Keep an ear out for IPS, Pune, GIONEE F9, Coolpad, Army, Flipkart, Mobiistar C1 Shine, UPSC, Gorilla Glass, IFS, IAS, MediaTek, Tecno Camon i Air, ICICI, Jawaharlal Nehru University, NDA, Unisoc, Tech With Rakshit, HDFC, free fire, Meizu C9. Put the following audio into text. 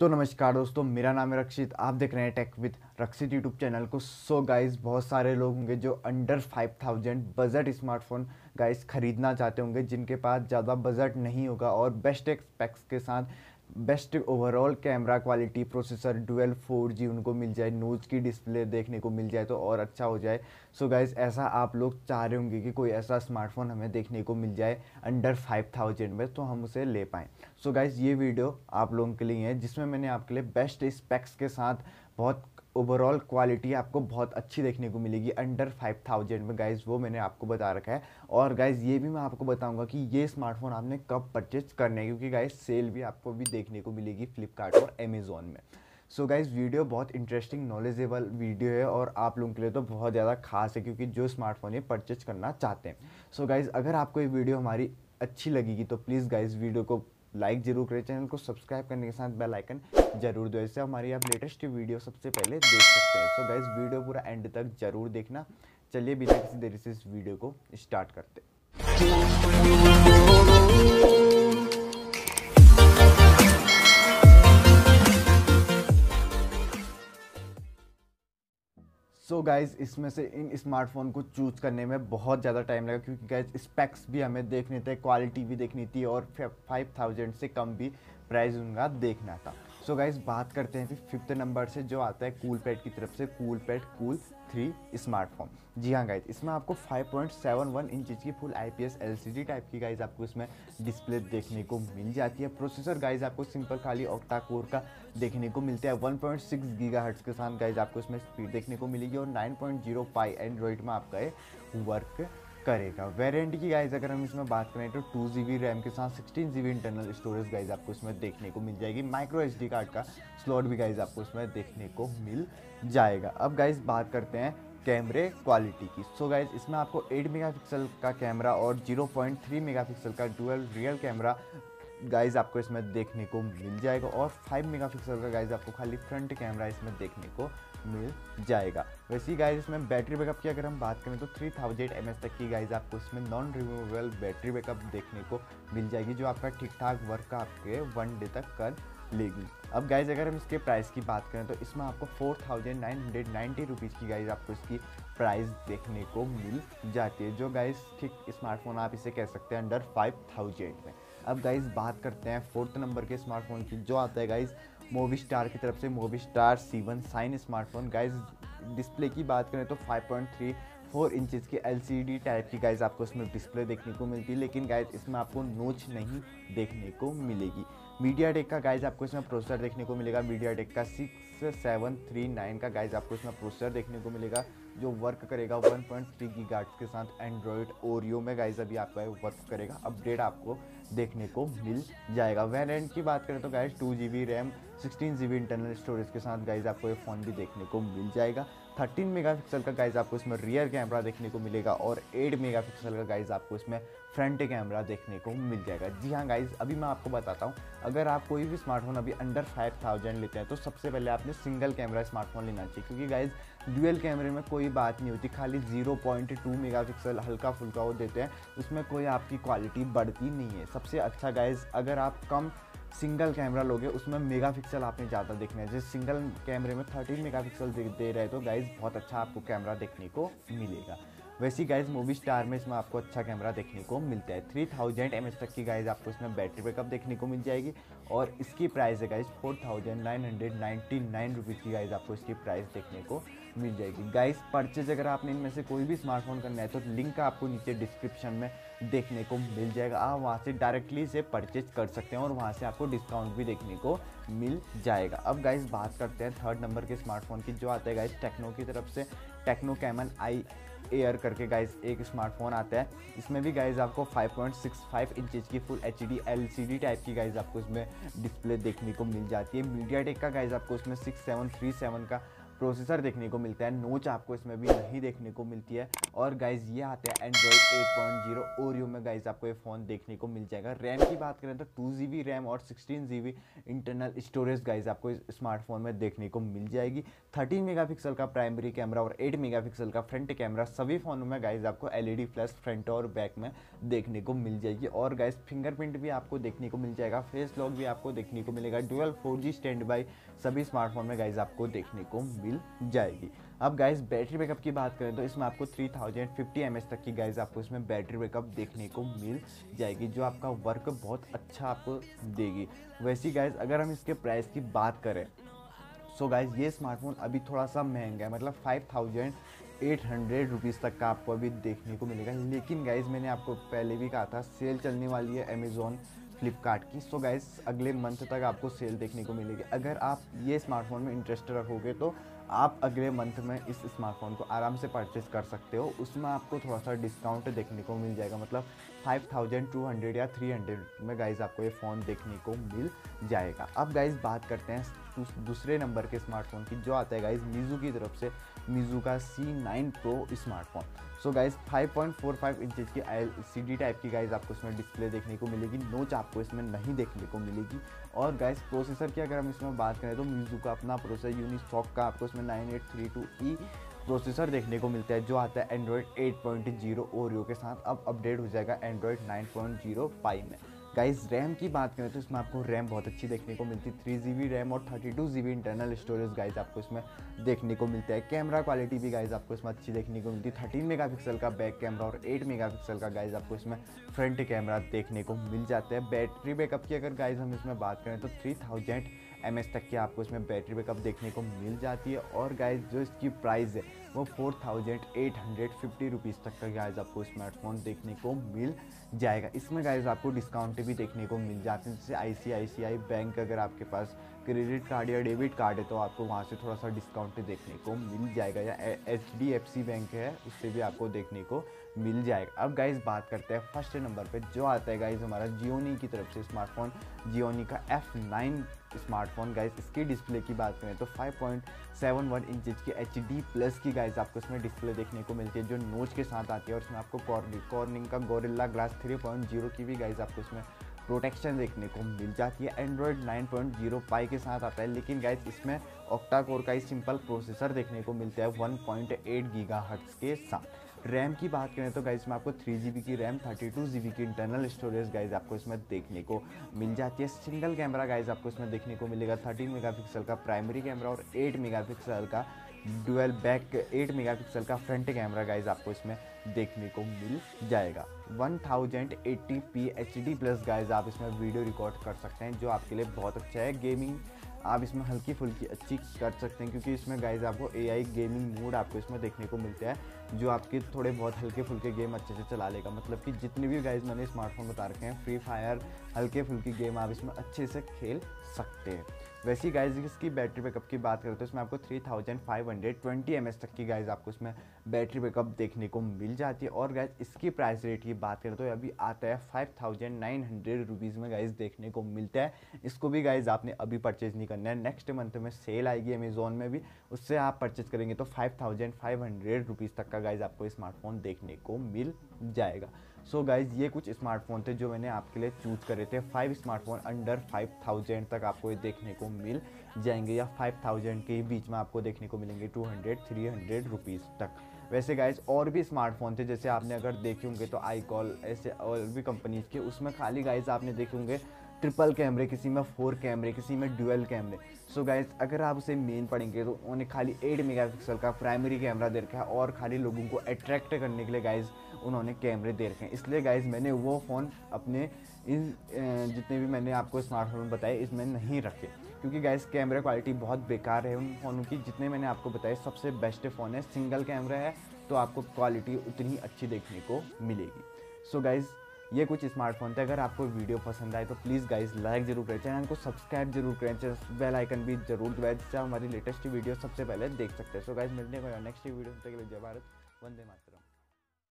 तो नमस्कार दोस्तों, मेरा नाम है रक्षित। आप देख रहे हैं take with Rakshit YouTube channel को। सो गाइस, बहुत सारे लोग होंगे जो अंडर 5000 बजट स्मार्टफोन गाइस खरीदना चाहते होंगे, जिनके पास ज़्यादा बजट नहीं होगा और बेस्ट स्पेक्स के साथ best overall camera quality, processor, dual 4G उनको मिल जाए, नोज की डिस्प्ले देखने को मिल जाए तो और अच्छा हो जाए। सो गाइज़, ऐसा आप लोग चाह रहे होंगे कि कोई ऐसा स्मार्टफोन हमें देखने को मिल जाए अंडर 5000 में, तो हम उसे ले पाएँ। सो गाइज़, ये वीडियो आप लोगों के लिए है जिसमें मैंने आपके लिए बेस्ट स्पेक्स के साथ बहुत ओवरऑल क्वालिटी आपको बहुत अच्छी देखने को मिलेगी अंडर 5000 में गाइज़, वो मैंने आपको बता रखा है। और गाइज़, ये भी मैं आपको बताऊंगा कि ये स्मार्टफोन आपने कब परचेज करना है, क्योंकि गाइज़ सेल भी आपको भी देखने को मिलेगी फ्लिपकार्ट और अमेज़ॉन में। सो गाइज़, वीडियो बहुत इंटरेस्टिंग नॉलेजेबल वीडियो है और आप लोगों के लिए तो बहुत ज़्यादा खास है, क्योंकि जो स्मार्टफोन ये परचेज करना चाहते हैं। सो गाइज़, अगर आपको ये वीडियो हमारी अच्छी लगेगी तो प्लीज़ गाइज़ वीडियो को लाइक जरूर करें, चैनल को सब्सक्राइब करने के साथ बेल आइकन जरूर दो, इससे हमारी आप लेटेस्ट वीडियो सबसे पहले देख सकते हैं। सो गाइस, वीडियो पूरा एंड तक जरूर देखना। चलिए बिना किसी देरी से इस वीडियो को स्टार्ट करते हैं। सो गाइज़, इसमें से इन स्मार्टफोन को चूज़ करने में बहुत ज़्यादा टाइम लगा, क्योंकि गाइज़ स्पेक्स भी हमें देखने थे, क्वालिटी भी देखनी थी और 5000 से कम भी प्राइस उनका देखना था। सो गाइज़, बात करते हैं फिर 5th नंबर से जो आता है कूल पैड की तरफ से, कूल 3 स्मार्टफोन। जी हाँ गाइज़, इसमें आपको 5.71 इंचेस की फुल IPS LCD टाइप की गाइज़ आपको इसमें डिस्प्ले देखने को मिल जाती है। प्रोसेसर गाइज़ आपको सिंपल खाली ऑक्टा कोर का देखने को मिलता है। 1.6 गीगाहर्ट्ज़ के साथ गाइज़ आपको इसमें स्पीड देखने को मिलेगी और 9.0 पाई एंड्रॉइड में आपका ये वर्क करेगा। वेरिएंट की गाइज अगर हम इसमें बात करें तो 2GB रैम के साथ 16GB इंटरनल स्टोरेज गाइज आपको इसमें देखने को मिल जाएगी। माइक्रो SD कार्ड का स्लॉट भी गाइज आपको इसमें देखने को मिल जाएगा। अब गाइज बात करते हैं कैमरे क्वालिटी की। सो गाइज, इसमें आपको 8 मेगापिक्सल का कैमरा और 0.3 मेगापिक्सल का डुअल रियल कैमरा गाइज आपको इसमें देखने को मिल जाएगा और 5 मेगापिक्सल का गाइज आपको खाली फ्रंट कैमरा इसमें देखने को मिल जाएगा। वैसे ही गाइज, इसमें बैटरी बैकअप की अगर हम बात करें तो 3000 mAh तक की गाइज आपको इसमें नॉन रिमूवेबल बैटरी बैकअप देखने को मिल जाएगी, जो आपका ठीक ठाक वर्क का आपके 1 डे तक कर लेगी। अब गाइज अगर हम इसके प्राइस की बात करें तो इसमें आपको 4990 रुपीज़ की गाइज आपको इसकी प्राइस देखने को मिल जाती है, जो गाइज ठीक स्मार्टफोन आप इसे कह सकते हैं अंडर 5000 में। अब गाइज बात करते हैं 4th नंबर के स्मार्टफोन की, जो आता है गाइज मोबीस्टार की तरफ से Mobistar C1 shine smartphone. Guys display की बात करें तो 5.34 इंचेस की LCD टाइप की गाइज आपको इसमें डिस्प्ले देखने को मिलती है, लेकिन गाइज इसमें आपको नोच नहीं देखने को मिलेगी। MediaTek का गाइज आपको इसमें प्रोसेसर देखने को मिलेगा। MediaTek का 6739 का गाइज आपको इसमें प्रोसेसर देखने को मिलेगा, जो वर्क करेगा 1.3 गीगाहर्ट्ज़ के साथ एंड्रॉयड ओरियो में गाइज अभी आपका वर्क करेगा। अपडेट आपको देखने को मिल जाएगा। वेरिएंट की बात करें तो guys 2GB RAM 16GB internal storage के साथ गाइज आपको ये फ़ोन भी देखने को मिल जाएगा। 13 मेगापिक्सल का गाइज आपको इसमें रियर कैमरा देखने को मिलेगा और 8 मेगापिक्सल का गाइज आपको इसमें फ्रंट कैमरा देखने को मिल जाएगा। जी हाँ गाइज, अभी मैं आपको बताता हूँ, अगर आप कोई भी स्मार्टफोन अभी अंडर 5000 लेते हैं तो सबसे पहले आपने सिंगल कैमरा स्मार्टफोन लेना चाहिए, क्योंकि गाइज डुअल कैमरे में कोई बात नहीं होती, खाली 0.2 मेगापिक्सल हल्का फुल्का वो देते हैं, उसमें कोई आपकी क्वालिटी बढ़ती नहीं है। सबसे अच्छा गाइज, अगर आप कम सिंगल कैमरा लोगे उसमें मेगापिक्सल आपने ज़्यादा देखना है। जैसे सिंगल कैमरे में 13 मेगापिक्सल दे रहे तो गाइज़ बहुत अच्छा आपको कैमरा देखने को मिलेगा। वैसे ही गाइज़ मोबीस्टार में इसमें आपको अच्छा कैमरा देखने को मिलता है। 3000 mAh तक की गाइज़ आपको इसमें बैटरी बैकअप देखने को मिल जाएगी और इसकी प्राइस है गाइज़ 4999 रुपीज़ की गाइज़ आपको इसकी प्राइस देखने को मिल जाएगी। गाइज़ परचेज अगर आपने इनमें से कोई भी स्मार्टफोन करना है तो लिंक आपको नीचे डिस्क्रिप्शन में देखने को मिल जाएगा, आप वहाँ से डायरेक्टली इसे परचेज कर सकते हैं और वहाँ से आपको डिस्काउंट भी देखने को मिल जाएगा। अब गाइज़ बात करते हैं 3rd नंबर के स्मार्टफोन की, जो आता है गाइज़ टेक्नो की तरफ से टेक्नो कैमन i Air करके गाइज़ एक स्मार्टफोन आता है। इसमें भी गाइज़ आपको 5.65 इंचेस की फुल HD LCD टाइप की गाइज़ आपको इसमें डिस्प्ले देखने को मिल जाती है। MediaTek का गाइज़ आपको इसमें 6737 का प्रोसेसर देखने को मिलता है, नोच आपको इसमें भी नहीं देखने को मिलती है और गाइज ये आते हैं एंड्रॉइड 8.0 ओरियो में। गाइज आपको ये फ़ोन देखने को मिल जाएगा। रैम की बात करें तो 2 GB रैम और 16 GB इंटरनल स्टोरेज गाइज आपको इस स्मार्टफोन में देखने को मिल जाएगी। 13 MP का प्राइमरी कैमरा और 8 MP का फ्रंट कैमरा सभी फ़ोनों में गाइज आपको LED फ्लैश फ्रंट और बैक में देखने को मिल जाएगी। और गाइज फिंगरप्रिंट भी आपको देखने को मिल जाएगा, फेस लॉक भी आपको देखने को मिलेगा, डुअल 4G स्टैंडबाई सभी स्मार्टफोन में गाइज आपको देखने को मिल जाएगी। अब गाइज बैटरी बैकअप की बात करें तो इसमें आपको 3050 mAh तक की गाइज आपको इसमें बैटरी बैकअप देखने को मिल जाएगी, जो आपका वर्क बहुत अच्छा आपको देगी। वैसे गाइज अगर हम इसके प्राइस की बात करें सो गाइज ये स्मार्टफोन अभी थोड़ा सा महंगा है, मतलब 5,800 रुपीज़ तक का आपको अभी देखने को मिलेगा। लेकिन गाइज मैंने आपको पहले भी कहा था सेल चलने वाली है अमेज़ॉन फ्लिपकार्ट की, सो गाइज अगले मंथ तक आपको सेल देखने को मिलेगी। अगर आप ये स्मार्टफोन में इंटरेस्टेड रहोगे तो आप अगले मंथ में इस स्मार्टफोन को आराम से परचेज़ कर सकते हो। उसमें आपको थोड़ा सा डिस्काउंट देखने को मिल जाएगा, मतलब 5,200 या 300 में गाइज आपको ये फ़ोन देखने को मिल जाएगा। अब गाइज बात करते हैं दूसरे नंबर के स्मार्टफोन की, जो आता है गाइज मीज़ू की तरफ से मीज़ू का C9 Pro smartphone. So guys 5.45 inches की LCD टाइप की गाइज आपको इसमें डिस्प्ले देखने को मिलेगी, नोच आपको इसमें नहीं देखने को मिलेगी। और गाइज प्रोसेसर की अगर हम इसमें बात करें तो मीज़ू का अपना प्रोसेसर यूनिसॉक का आपको इसमें 9832E प्रोसेसर देखने को मिलता है, जो आता है एंड्रॉयड 8.0 ओरियो के साथ। अब अपडेट हो जाएगा एंड्रॉयड 9.0 पाई में। गाइज रैम की बात करें तो इसमें आपको रैम बहुत अच्छी देखने को मिलती है, 3 GB रैम और 32 GB इंटरनल स्टोरेज गाइज आपको इसमें देखने को मिलता है। कैमरा क्वालिटी भी गाइज आपको इसमें अच्छी देखने को मिलती है, 13 MP का बैक कैमरा और 8 MP का गाइज आपको इसमें फ्रंट कैमरा देखने को मिल जाता है। बैटरी बैकअप की अगर गाइज हम इसमें बात करें तो 3000 mAh तक की आपको इसमें बैटरी बैकअप देखने को मिल जाती है। और गाइज जो इसकी प्राइस है वो 4,850 रुपीज़ तक का गाइज आपको स्मार्टफोन देखने को मिल जाएगा। इसमें गाइज आपको डिस्काउंट भी देखने को मिल जाते हैं, जैसे ICICI बैंक अगर आपके पास क्रेडिट कार्ड या डेबिट कार्ड है तो आपको वहाँ से थोड़ा सा डिस्काउंट देखने को मिल जाएगा, या HDFC बैंक है उससे भी आपको देखने को मिल जाएगा। अब गाइज बात करते हैं फर्स्ट नंबर पे, जो आता है गाइज हमारा जियोनी की तरफ से स्मार्टफोन जियोनी का F9 स्मार्टफोन। गाइज इसकी डिस्प्ले की बात करें तो 5.71 इंचेस की HD+ की गाइज आपको इसमें डिस्प्ले देखने को मिलती है, जो नोच के साथ आती है। और इसमें आपको कॉर्निंग का गोरिल्ला ग्लास 3.0 की भी गाइज आपको इसमें प्रोटेक्शन देखने को मिल जाती है। एंड्रॉयड 9.0 पाई के साथ आता है, लेकिन गाइज इसमें ऑक्टा कोर का ही सिंपल प्रोसेसर देखने को मिलता है 1.8 GHz के साथ। रैम की बात करें तो गाइज में आपको 3 GB की रैम, 32 GB की इंटरनल स्टोरेज गाइज आपको इसमें देखने को मिल जाती है। सिंगल कैमरा गाइज आपको इसमें देखने को मिलेगा, 13 MP का प्राइमरी कैमरा और 8 MP का डुअल बैक, 8 MP का फ्रंट कैमरा गाइज आपको इसमें देखने को मिल जाएगा। 1080p HD+ गाइज आप इसमें वीडियो रिकॉर्ड कर सकते हैं, जो आपके लिए बहुत अच्छा है। गेमिंग आप इसमें हल्की फुल्की अच्छी कर सकते हैं, क्योंकि इसमें गाइज आपको AI गेमिंग मोड आपको इसमें देखने को मिलता है, जो आपके थोड़े बहुत हल्के फुल्के गेम अच्छे से चला लेगा। मतलब कि जितने भी गाइज मैंने स्मार्टफोन बता रखे हैं, फ्री फायर हल्के फुल्की गेम आप इसमें अच्छे से खेल सकते हैं। वैसे गाइज इसकी बैटरी बैकअप की बात करें तो इसमें आपको 3520 mAh तक की गाइज आपको इसमें बैटरी बैकअप देखने को मिल जाती है। और गाइज इसकी प्राइस रेट की बात करें तो अभी आता है 5,900 रुपीज़ में गाइज देखने को मिलता है। इसको भी गाइज आपने अभी परचेज़ नहीं करना है, नेक्स्ट मंथ में सेल आएगी अमेज़ॉन में भी, उससे आप परचेज़ करेंगे तो 5,500 रुपीज़ तक का गाइज आपको स्मार्टफोन देखने को मिल जाएगा। सो गाइज ये कुछ स्मार्टफोन थे जो मैंने आपके लिए चूज करे थे। 5 स्मार्टफोन अंडर 5,000 तक आपको ये देखने को मिल जाएंगे, या 5,000 के बीच में आपको देखने को मिलेंगे 200-300 रुपीज़ तक। वैसे गाइज और भी स्मार्टफोन थे, जैसे आपने अगर देखे होंगे तो आईकॉल ऐसे और भी कंपनीज के, उसमें खाली गाइज आपने देखे होंगे 3 कैमरे, किसी में 4 कैमरे, किसी में डुअल कैमरे। सो गाइज अगर आप उसे मेन पढ़ेंगे तो उन्होंने खाली 8 MP का प्राइमरी कैमरा दे रखा है, और खाली लोगों को अट्रैक्ट करने के लिए गाइज उन्होंने कैमरे दे रखे हैं। इसलिए गाइज मैंने वो फ़ोन अपने इन जितने भी मैंने आपको स्मार्टफोन बताए इसमें नहीं रखे, क्योंकि गाइज कैमरा क्वालिटी बहुत बेकार है उन फ़ोनों की। जितने मैंने आपको बताए सबसे बेस्ट फ़ोन है, सिंगल कैमरा है तो आपको क्वालिटी उतनी अच्छी देखने को मिलेगी। सो गाइज़ ये कुछ स्मार्टफोन थे। अगर आपको वीडियो पसंद आए तो प्लीज़ गाइज लाइक जरूर करें, चैनल को सब्सक्राइब जरूर करें, बेल आइकन भी जरूर दबाएं, जिससे हमारी लेटेस्ट वीडियो सबसे पहले देख सकते हैं। सो गाइज मिलने को नेक्स्ट वीडियो, तब तक के लिए जय भारत, वंदे मातरम।